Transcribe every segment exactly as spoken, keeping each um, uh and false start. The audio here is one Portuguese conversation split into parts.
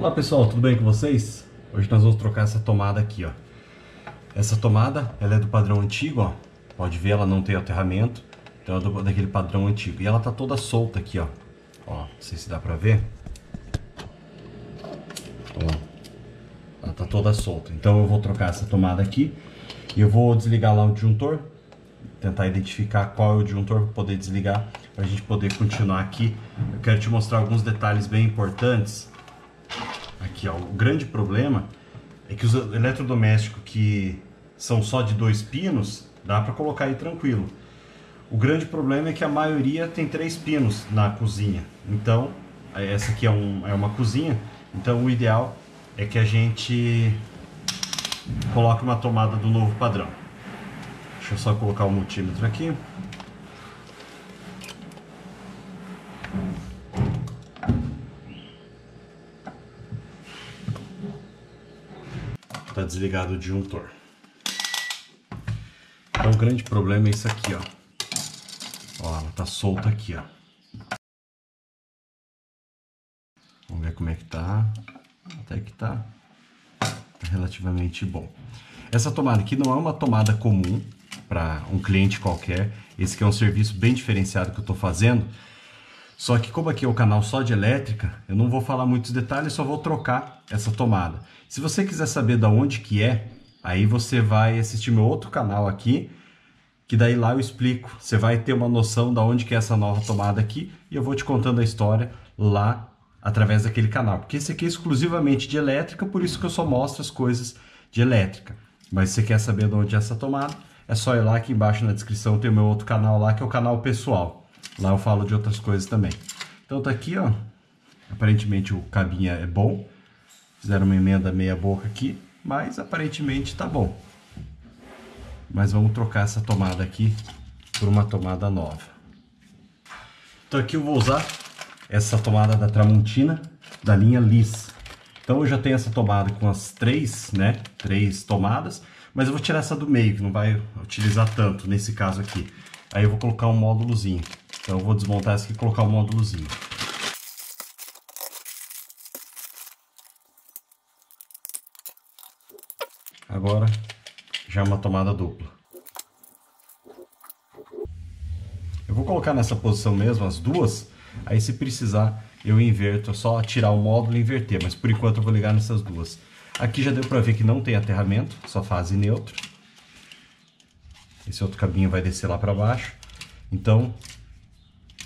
Olá pessoal, tudo bem com vocês? Hoje nós vamos trocar essa tomada aqui, ó. Essa tomada, ela é do padrão antigo, ó. Pode ver, ela não tem aterramento, então é do, daquele padrão antigo. E ela tá toda solta aqui, ó. Ó, não sei se dá pra ver. Ó, ela tá toda solta. Então eu vou trocar essa tomada aqui e eu vou desligar lá o disjuntor. Tentar identificar qual é o disjuntor para poder desligar, para a gente poder continuar aqui. Eu quero te mostrar alguns detalhes bem importantes. Aqui, ó, o grande problema é que os eletrodomésticos que são só de dois pinos, dá para colocar aí tranquilo. O grande problema é que a maioria tem três pinos na cozinha. Então, essa aqui é, um, é uma cozinha, então o ideal é que a gente coloque uma tomada do novo padrão. Deixa eu só colocar o multímetro aqui. Tá desligado o disjuntor. Então o grande problema é isso aqui, ó. Ó, ela tá solta aqui, ó. Vamos ver como é que tá. Até que tá, tá relativamente bom. Essa tomada aqui não é uma tomada comum para um cliente qualquer. Esse aqui é um serviço bem diferenciado que eu estou fazendo. Só que como aqui é o canal só de elétrica, eu não vou falar muitos detalhes, só vou trocar essa tomada. Se você quiser saber de onde que é, aí você vai assistir meu outro canal aqui, que daí lá eu explico. Você vai ter uma noção de onde que é essa nova tomada aqui e eu vou te contando a história lá através daquele canal. Porque esse aqui é exclusivamente de elétrica, por isso que eu só mostro as coisas de elétrica. Mas se você quer saber de onde é essa tomada, é só ir lá, aqui embaixo na descrição tem o meu outro canal lá, que é o canal pessoal. Lá eu falo de outras coisas também. Então tá aqui, ó. Aparentemente o cabinho é bom. Fizeram uma emenda meia boca aqui, mas aparentemente tá bom. Mas vamos trocar essa tomada aqui por uma tomada nova. Então aqui eu vou usar essa tomada da Tramontina, da linha Liz. Então eu já tenho essa tomada com as três, né, três tomadas, mas eu vou tirar essa do meio, que não vai utilizar tanto nesse caso aqui. Aí eu vou colocar um módulozinho, então eu vou desmontar essa aqui e colocar um módulozinho. Agora já é uma tomada dupla. Eu vou colocar nessa posição mesmo as duas, aí se precisar eu inverto, é só tirar o módulo e inverter, mas por enquanto eu vou ligar nessas duas. Aqui já deu para ver que não tem aterramento, só fase neutra. Esse outro cabinho vai descer lá para baixo, então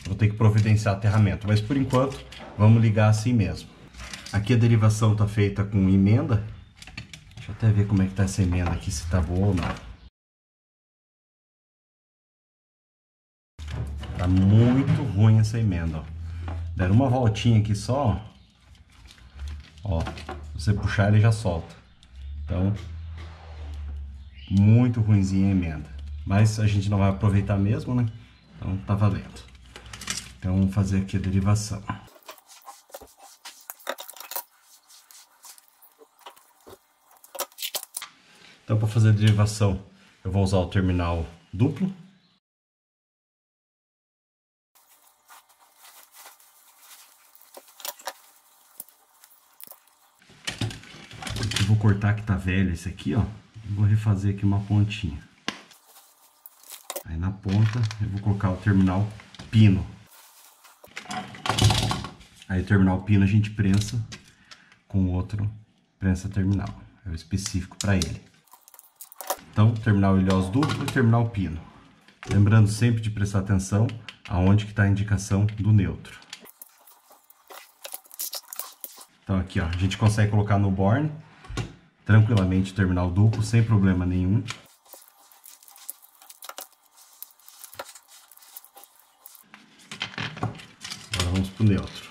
vou ter que providenciar aterramento, mas por enquanto vamos ligar assim mesmo. Aqui a derivação está feita com emenda, deixa eu até ver como é que está essa emenda aqui, se está boa ou não. Está muito ruim essa emenda, ó. Deram uma voltinha aqui só, ó, você puxar ele já solta. Então, muito ruimzinha a emenda, mas a gente não vai aproveitar mesmo, né? Então tá valendo. Então vamos fazer aqui a derivação. Então para fazer a derivação eu vou usar o terminal duplo. Vou cortar que tá velho esse aqui, ó, e vou refazer aqui uma pontinha. Aí na ponta eu vou colocar o terminal pino. Aí o terminal pino a gente prensa com outro prensa terminal, é o específico para ele. Então terminal ilhós duplo e terminal pino. Lembrando sempre de prestar atenção aonde que tá a indicação do neutro. Então aqui, ó, a gente consegue colocar no borne tranquilamente o terminal duplo, sem problema nenhum. Agora vamos pro neutro.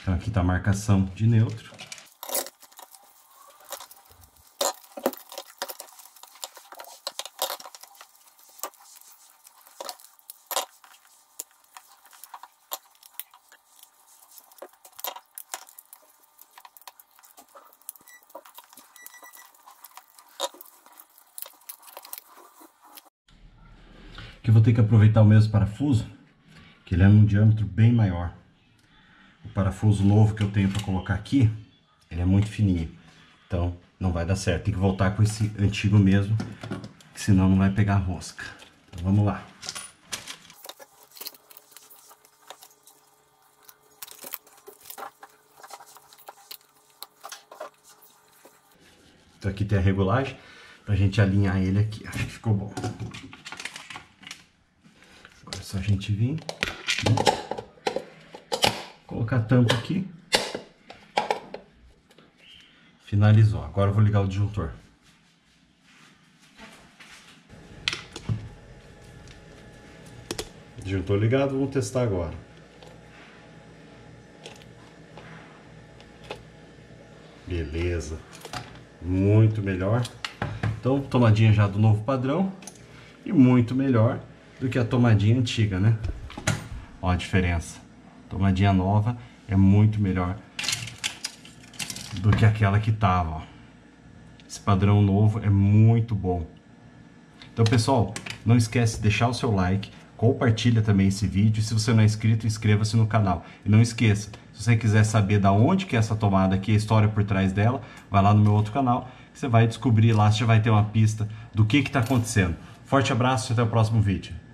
Então aqui está a marcação de neutro. que eu vou ter que aproveitar o mesmo parafuso, que ele é num diâmetro bem maior. O parafuso novo que eu tenho para colocar aqui, ele é muito fininho, então não vai dar certo. Tem que voltar com esse antigo mesmo, senão não vai pegar a rosca. Então vamos lá. Então aqui tem a regulagem pra gente alinhar ele aqui. Acho que ficou bom. Agora é só a gente vir, colocar a tampa aqui. Finalizou. Agora eu vou ligar o disjuntor. Disjuntor ligado, vamos testar agora. Beleza. Muito melhor. Então, tomadinha já do novo padrão e muito melhor do que a tomadinha antiga, né? Ó a diferença. Tomadinha nova é muito melhor do que aquela que tava, ó. Esse padrão novo é muito bom. Então, pessoal, não esquece de deixar o seu like, compartilha também esse vídeo. Se você não é inscrito, inscreva-se no canal. E não esqueça, se você quiser saber da onde que é essa tomada aqui, a história por trás dela, vai lá no meu outro canal, que você vai descobrir lá, você já vai ter uma pista do que que tá acontecendo. Forte abraço e até o próximo vídeo.